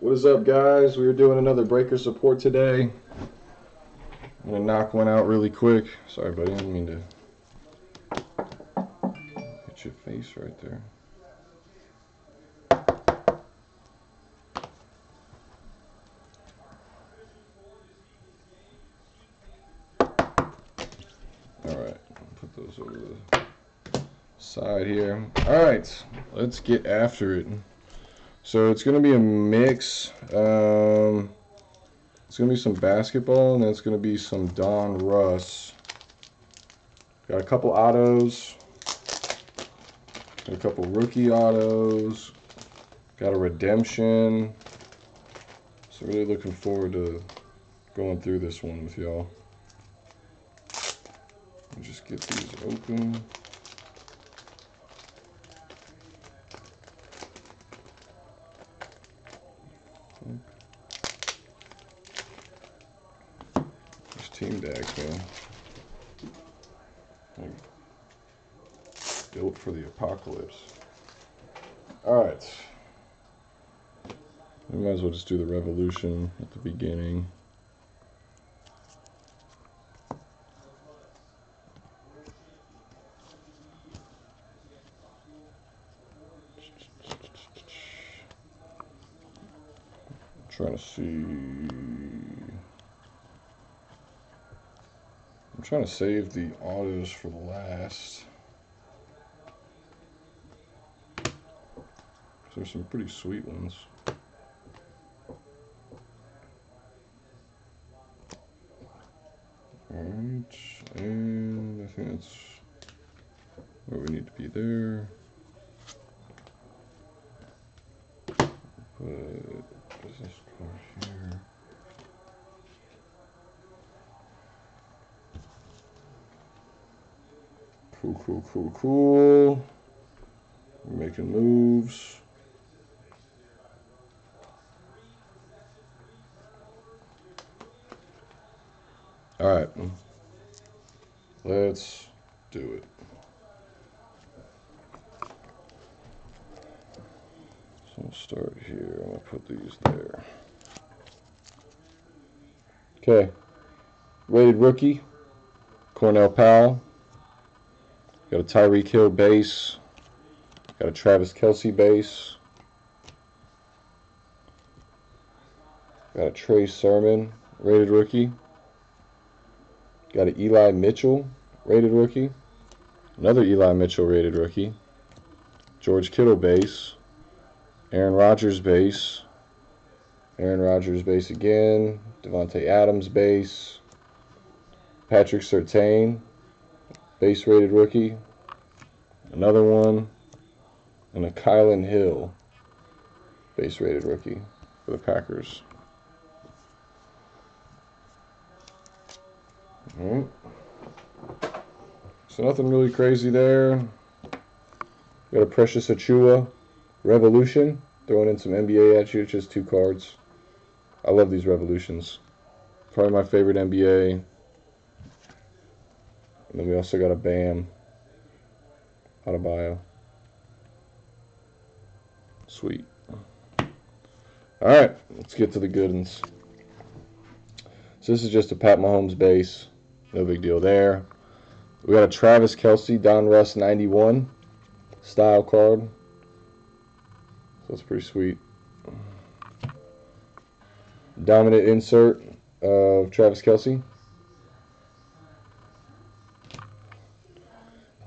What is up, guys? We're doing another breaker support today. I'm gonna knock one out really quick. Sorry, buddy, I didn't mean to hit your face right there. Side here. All right, let's get after it. So it's going to be a mix. It's going to be some basketball, and then it's going to be some Donruss. Got a couple autos. Got a couple rookie autos. Got a redemption. So really looking forward to going through this one with y'all. Let me just get these open. There's team decks, man. Like, built for the apocalypse. Alright. We might as well just do the revolution at the beginning. Trying to see. I'm trying to save the autos for last. There's some pretty sweet ones. Alright, and I think that's where we need to be there. This part here. Cool. We're making moves. All right, let's do it. We'll start here. I'm going to put these there. Okay. Rated rookie. Cornell Powell. Got a Tyreek Hill base. Got a Travis Kelce base. Got a Trey Sermon. Rated rookie. Got an Eli Mitchell. Rated rookie. Another Eli Mitchell rated rookie. George Kittle base. Aaron Rodgers base. Aaron Rodgers base again. Devontae Adams base. Patrick Surtain, base rated rookie. Another one. And a Kylin Hill, base rated rookie for the Packers. All right. So nothing really crazy there. Got a Precious Achiuwa. Revolution, throwing in some NBA at you, just two cards. I love these revolutions. Probably my favorite NBA. And then we also got a Bam Autobio. Sweet. Alright, let's get to the good ones. So this is just a Pat Mahomes base. No big deal there. We got a Travis Kelce Donruss 91 style card. That's pretty sweet. Dominant insert of Travis Kelce.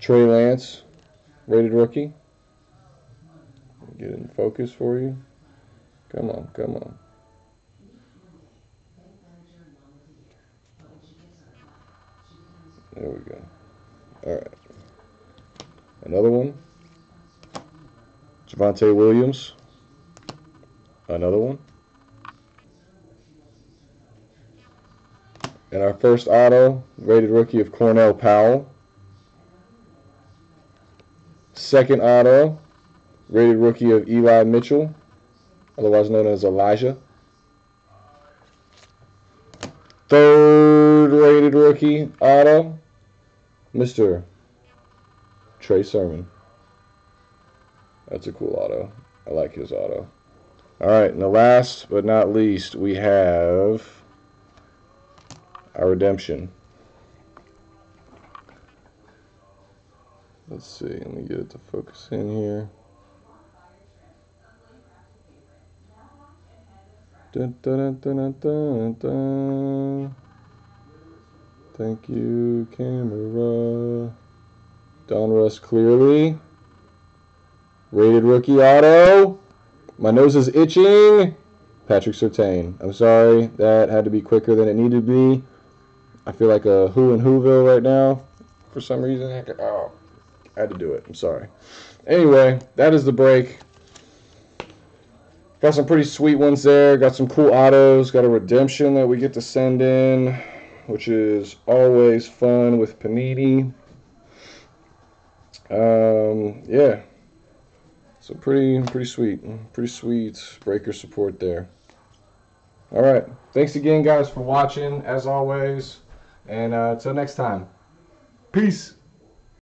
Trey Lance, rated rookie. Get in focus for you. Come on. There we go. All right. Another one. Javonte Williams, another one. And our first auto, rated rookie of Cornell Powell. Second auto, rated rookie of Eli Mitchell, otherwise known as Elijah. Third rated rookie auto, Mr. Trey Sermon. That's a cool auto. I like his auto. All right, and the last but not least, we have our redemption. Let's see, let me get it to focus in here. Dun, dun, dun, dun, dun, dun. Thank you, camera. Donruss clearly. Rated rookie auto. My nose is itching. Patrick Surtain. I'm sorry, that had to be quicker than it needed to be. I feel like a who in Whoville right now. For some reason, oh, I had to do it. I'm sorry. Anyway, that is the break. Got some pretty sweet ones there. Got some cool autos. Got a redemption that we get to send in, which is always fun with Panini. Yeah. So pretty sweet breaker support there. All right. Thanks again, guys, for watching, as always. And until next time. Peace.